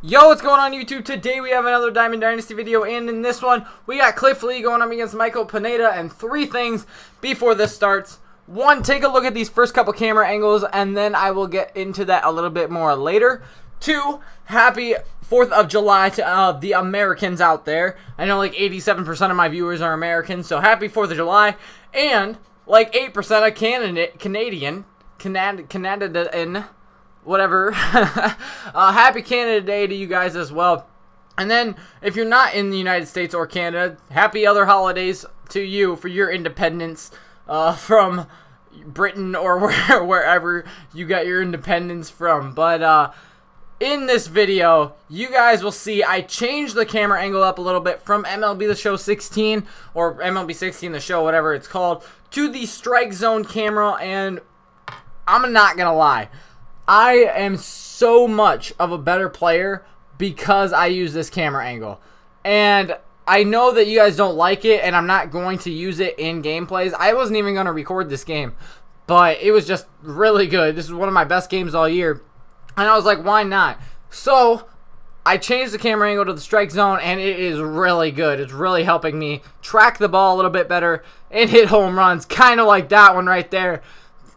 Yo, what's going on YouTube? Today we have another Diamond Dynasty video, and in this one we got Cliff Lee going up against Michael Pineda. And three things before this starts. One, take a look at these first couple camera angles, and then I will get into that a little bit more later. Two, happy 4th of July to the Americans out there. I know like 87% of my viewers are Americans, so happy 4th of July. And like 8% are Canadian, whatever. Happy Canada Day to you guys as well. And then if you're not in the United States or Canada, happy other holidays to you for your independence from Britain or wherever you got your independence from. But in this video, you guys will see I changed the camera angle up a little bit from MLB the Show 16 or MLB 16 the Show, whatever it's called, to the Strike Zone camera. And I'm not gonna lie, I am so much of a better player because I use this camera angle. And I know that you guys don't like it, and I'm not going to use it in gameplays. I wasn't even going to record this game, but it was just really good. This is one of my best games all year, and I was like, why not? So I changed the camera angle to the Strike Zone, and it is really good. It's really helping me track the ball a little bit better and hit home runs, kind of like that one right there.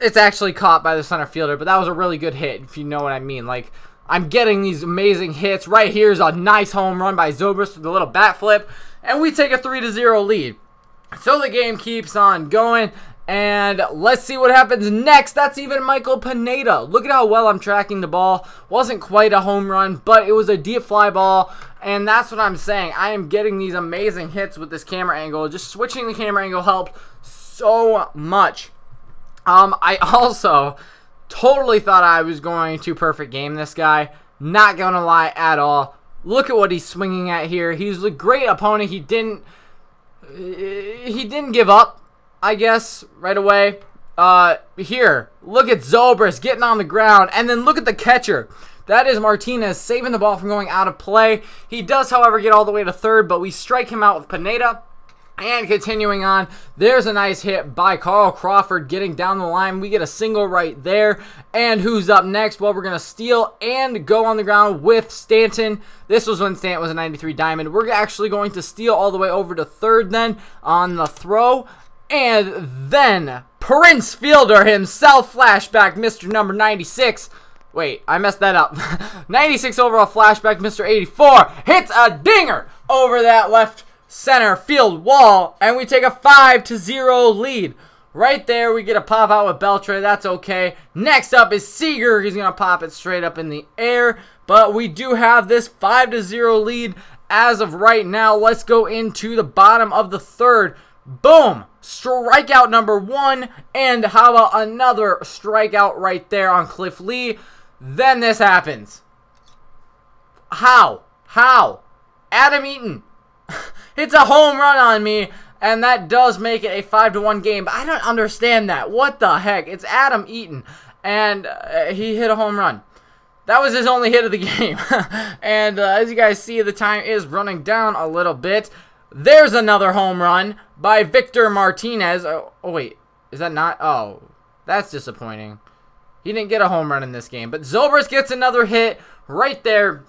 It's actually caught by the center fielder, but that was a really good hit, if you know what I mean. Like, I'm getting these amazing hits. Right here is a nice home run by Zobrist with a little bat flip, and we take a 3-0 lead. So the game keeps on going, and let's see what happens next. That's even Michael Pineda. Look at how well I'm tracking the ball. Wasn't quite a home run, but it was a deep fly ball, and that's what I'm saying. I am getting these amazing hits with this camera angle. Just switching the camera angle helped so much. I also totally thought I was going to perfect game this guy. Not going to lie at all. Look at what he's swinging at here. He's a great opponent. He didn't give up, I guess, right away. Here, look at Zobrist getting on the ground. And then look at the catcher. That is Martinez saving the ball from going out of play. He does, however, get all the way to third, but we strike him out with Pineda. And continuing on, there's a nice hit by Carl Crawford getting down the line. We get a single right there. And who's up next? Well, we're going to steal and go on the ground with Stanton. This was when Stanton was a 93 diamond. We're actually going to steal all the way over to third then on the throw. And then Prince Fielder himself, flashback, Mr. Number 96. Wait, I messed that up. 96 overall flashback, Mr. 84. Hits a dinger over that left center field wall, and we take a 5-0 lead. Right there, we get a pop out with Beltre. That's okay. Next up is Seager. He's going to pop it straight up in the air, but we do have this 5-0 lead as of right now. Let's go into the bottom of the third. Boom! Strikeout number one, and how about another strikeout right there on Cliff Lee? Then this happens. How? How? Adam Eaton. It's a home run on me, and that does make it a 5-1 game, but I don't understand that. What the heck? It's Adam Eaton, and he hit a home run. That was his only hit of the game, and as you guys see, the time is running down a little bit. There's another home run by Victor Martinez. Oh wait, is that not? Oh, that's disappointing. He didn't get a home run in this game, but Zobrist gets another hit right there.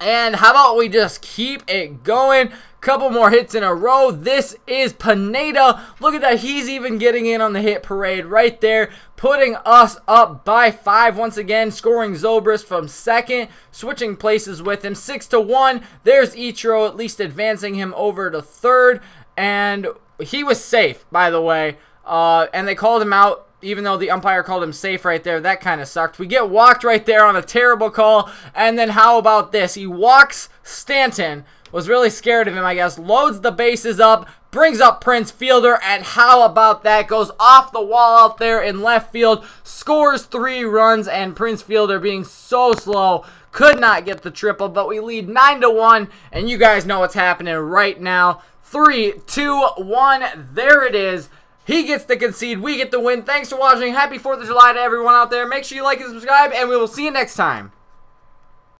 And how about we just keep it going? Couple more hits in a row. This is Pineda. Look at that. He's even getting in on the hit parade right there, putting us up by 5 once again, scoring Zobrist from second, switching places with him. 6-1. There's Ichiro at least advancing him over to third. And he was safe, by the way. And they called him out, even though the umpire called him safe right there. That kind of sucked. We get walked right there on a terrible call. And then how about this? He walks Stanton. Was really scared of him, I guess. Loads the bases up. Brings up Prince Fielder. And how about that? Goes off the wall out there in left field. Scores 3 runs. And Prince Fielder, being so slow, could not get the triple. But we lead 9-1. And you guys know what's happening right now. 3, 2, 1. There it is. He gets the concede. We get the win. Thanks for watching. Happy 4th of July to everyone out there. Make sure you like and subscribe, and we will see you next time.